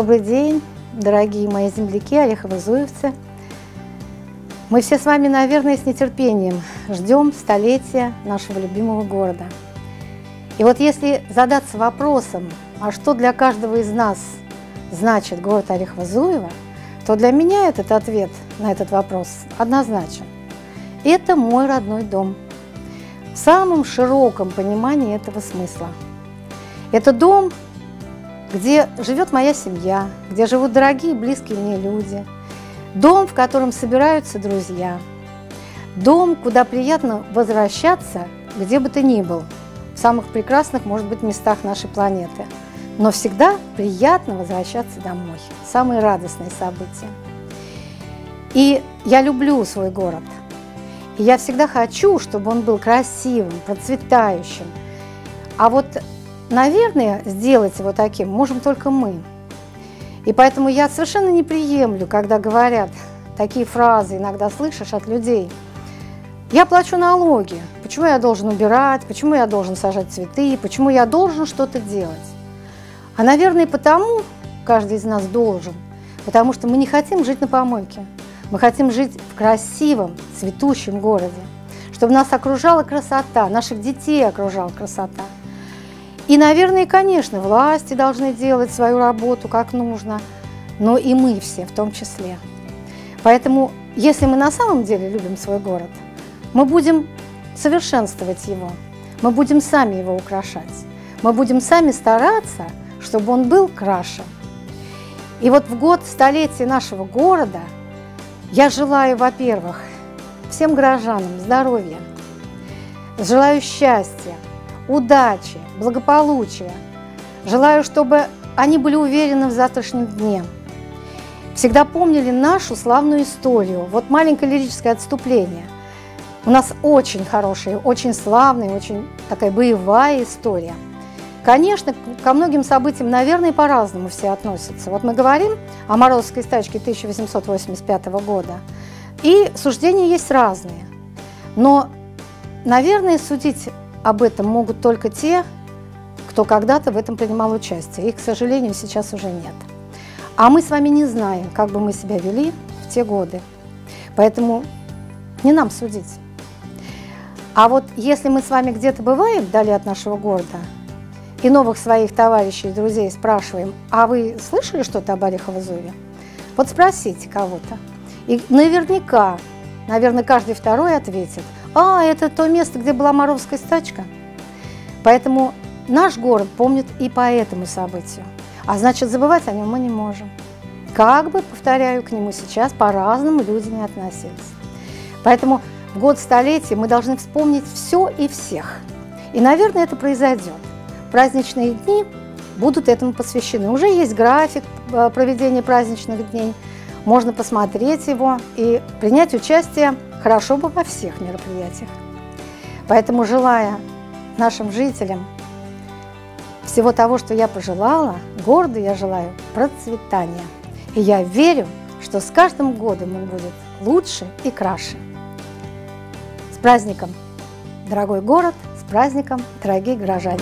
Добрый день, дорогие мои земляки, орехово-зуевцы. Мы все с вами, наверное, с нетерпением ждем столетия нашего любимого города. И вот если задаться вопросом, а что для каждого из нас значит город Орехово-Зуево, то для меня этот ответ на этот вопрос однозначен. Это мой родной дом. В самом широком понимании этого смысла. Это дом, где живет моя семья, где живут дорогие и близкие мне люди. Дом, в котором собираются друзья. Дом, куда приятно возвращаться, где бы ты ни был, в самых прекрасных, может быть, местах нашей планеты. Но всегда приятно возвращаться домой. Самые радостные события. И я люблю свой город. И я всегда хочу, чтобы он был красивым, процветающим. А вот, наверное, сделать его таким можем только мы. И поэтому я совершенно не приемлю, когда говорят такие фразы, иногда слышишь от людей. Я плачу налоги, почему я должен убирать, почему я должен сажать цветы, почему я должен что-то делать. А, наверное, потому каждый из нас должен, потому что мы не хотим жить на помойке. Мы хотим жить в красивом, цветущем городе, чтобы нас окружала красота, наших детей окружала красота. И, наверное, конечно, власти должны делать свою работу как нужно, но и мы все в том числе. Поэтому, если мы на самом деле любим свой город, мы будем совершенствовать его, мы будем сами его украшать, мы будем сами стараться, чтобы он был краше. И вот в год столетия нашего города я желаю, во-первых, всем горожанам здоровья, желаю счастья, удачи, благополучия. Желаю, чтобы они были уверены в завтрашнем дне. Всегда помнили нашу славную историю. Вот маленькое лирическое отступление. У нас очень хорошая, очень славная, очень такая боевая история. Конечно, ко многим событиям, наверное, по-разному все относятся. Вот мы говорим о Морозовской стачке 1885 года. И суждения есть разные. Но, наверное, судить об этом могут только те, кто когда-то в этом принимал участие. Их, к сожалению, сейчас уже нет. А мы с вами не знаем, как бы мы себя вели в те годы. Поэтому не нам судить. А вот если мы с вами где-то бываем вдали от нашего города и новых своих товарищей и друзей спрашиваем, а вы слышали что-то об Орехово-Зуеве? Вот спросите кого-то. И наверняка, наверное, каждый второй ответит: а, это то место, где была Морозовская стачка. Поэтому наш город помнит и по этому событию. А значит, забывать о нем мы не можем. Как бы, повторяю, к нему сейчас по-разному люди не относились. Поэтому в год столетия мы должны вспомнить все и всех. И, наверное, это произойдет. Праздничные дни будут этому посвящены. Уже есть график проведения праздничных дней. Можно посмотреть его и принять участие. Хорошо бы во всех мероприятиях. Поэтому, желая нашим жителям всего того, что я пожелала, городу я желаю процветания. И я верю, что с каждым годом он будет лучше и краше. С праздником, дорогой город, с праздником, дорогие горожане!